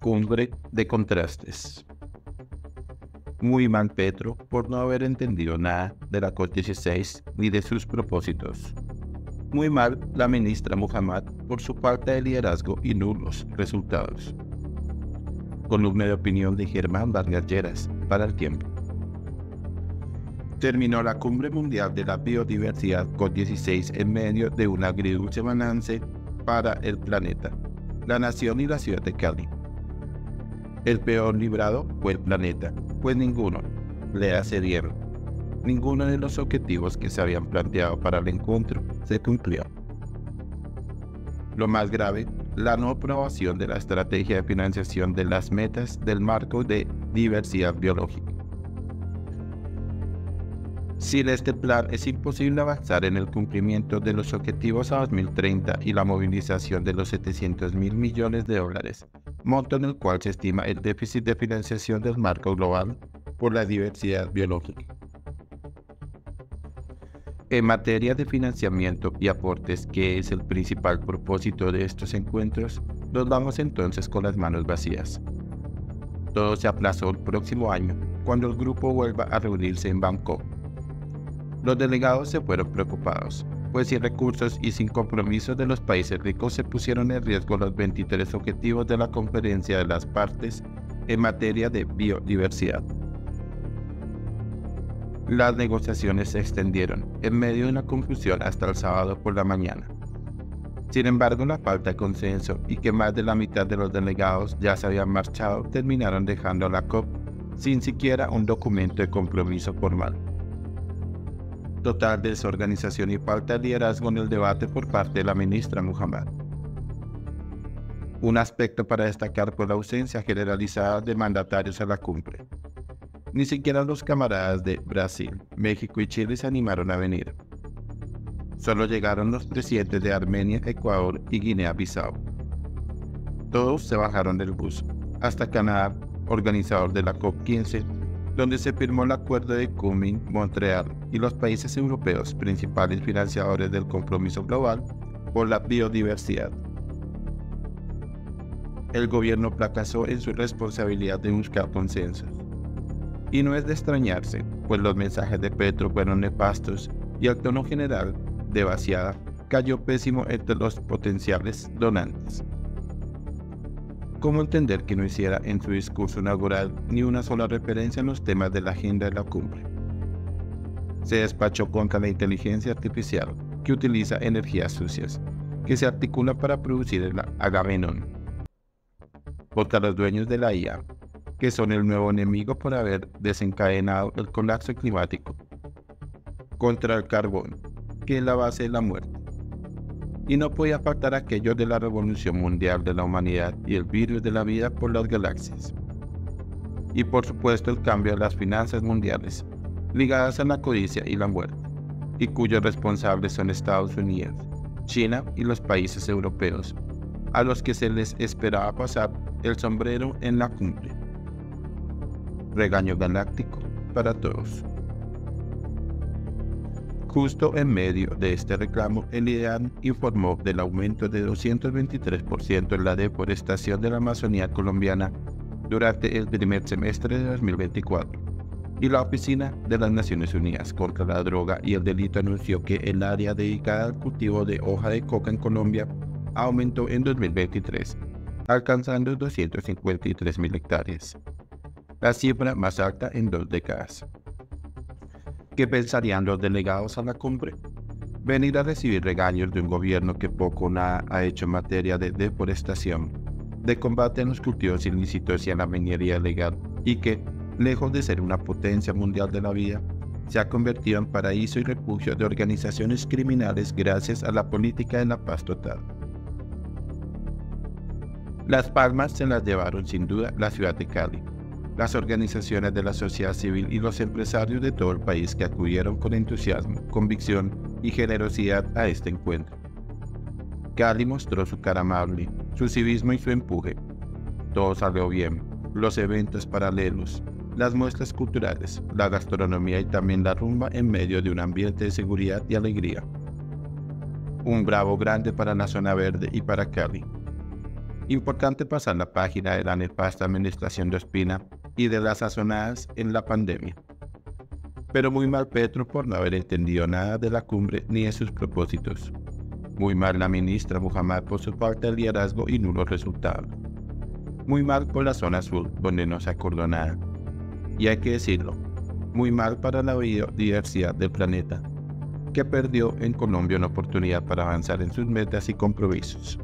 cumbre de contrastes. Muy mal Petro por no haber entendido nada de la COP16 ni de sus propósitos. Muy mal la ministra Muhammad por su falta de liderazgo y nulos resultados. Columna de opinión de Germán Vargas Lleras para El Tiempo. Terminó la Cumbre Mundial de la Biodiversidad COP16 en medio de un agridulce balance para el planeta, la nación y la ciudad de Cali. El peor librado fue el planeta, pues ninguno le accedieron. Ninguno de los objetivos que se habían planteado para el encuentro se cumplió. Lo más grave, la no aprobación de la estrategia de financiación de las metas del marco de diversidad biológica. Sin este plan es imposible avanzar en el cumplimiento de los objetivos a 2030 y la movilización de los 700.000 millones de dólares, monto en el cual se estima el déficit de financiación del marco global por la diversidad biológica. En materia de financiamiento y aportes, que es el principal propósito de estos encuentros, nos vamos entonces con las manos vacías. Todo se aplazó el próximo año, cuando el grupo vuelva a reunirse en Bangkok. Los delegados se fueron preocupados, pues sin recursos y sin compromisos de los países ricos se pusieron en riesgo los 23 objetivos de la Conferencia de las Partes en materia de biodiversidad. Las negociaciones se extendieron en medio de una confusión hasta el sábado por la mañana. Sin embargo, la falta de consenso y que más de la mitad de los delegados ya se habían marchado terminaron dejando a la COP sin siquiera un documento de compromiso formal. Total desorganización y falta de liderazgo en el debate por parte de la ministra Muhammad. Un aspecto para destacar fue la ausencia generalizada de mandatarios a la cumbre. Ni siquiera los camaradas de Brasil, México y Chile se animaron a venir. Solo llegaron los presidentes de Armenia, Ecuador y Guinea-Bissau. Todos se bajaron del bus, hasta Canadá, organizador de la COP15, donde se firmó el acuerdo de Kunming, Montreal, y los países europeos, principales financiadores del compromiso global por la biodiversidad. El gobierno fracasó en su responsabilidad de buscar consensos. Y no es de extrañarse, pues los mensajes de Petro fueron nefastos y el tono general de vaciada cayó pésimo entre los potenciales donantes. ¿Cómo entender que no hiciera en su discurso inaugural ni una sola referencia en los temas de la agenda de la cumbre? Se despachó contra la inteligencia artificial, que utiliza energías sucias, que se articula para producir el Agamenón. Contra los dueños de la IA, que son el nuevo enemigo por haber desencadenado el colapso climático. Contra el carbón, que es la base de la muerte. Y no podía faltar aquello de la revolución mundial de la humanidad y el virus de la vida por las galaxias. Y por supuesto el cambio de las finanzas mundiales, ligadas a la codicia y la muerte, y cuyos responsables son Estados Unidos, China y los países europeos, a los que se les esperaba pasar el sombrero en la cumbre. Regaño galáctico para todos. Justo en medio de este reclamo, el IDEAM informó del aumento de 223% en la deforestación de la Amazonía colombiana durante el primer semestre de 2024, y la Oficina de las Naciones Unidas contra la Droga y el Delito anunció que el área dedicada al cultivo de hoja de coca en Colombia aumentó en 2023, alcanzando 253.000 hectáreas, la cifra más alta en 2 décadas. ¿Qué pensarían los delegados a la cumbre? Venir a recibir regaños de un gobierno que poco o nada ha hecho en materia de deforestación, de combate a los cultivos ilícitos y a la minería ilegal, y que, lejos de ser una potencia mundial de la vida, se ha convertido en paraíso y refugio de organizaciones criminales gracias a la política de la paz total. Las palmas se las llevaron sin duda la ciudad de Cali, las organizaciones de la sociedad civil y los empresarios de todo el país que acudieron con entusiasmo, convicción y generosidad a este encuentro. Cali mostró su cara amable, su civismo y su empuje. Todo salió bien, los eventos paralelos, las muestras culturales, la gastronomía y también la rumba en medio de un ambiente de seguridad y alegría. Un bravo grande para la zona verde y para Cali. Importante pasar la página de la nefasta administración de Ospina y de las sazonadas en la pandemia. Pero muy mal Petro por no haber entendido nada de la cumbre ni de sus propósitos. Muy mal la ministra Muhammad por su falta de liderazgo y nulos resultados. Muy mal por la zona sur, donde no se acordó nada. Y hay que decirlo, muy mal para la biodiversidad del planeta, que perdió en Colombia una oportunidad para avanzar en sus metas y compromisos.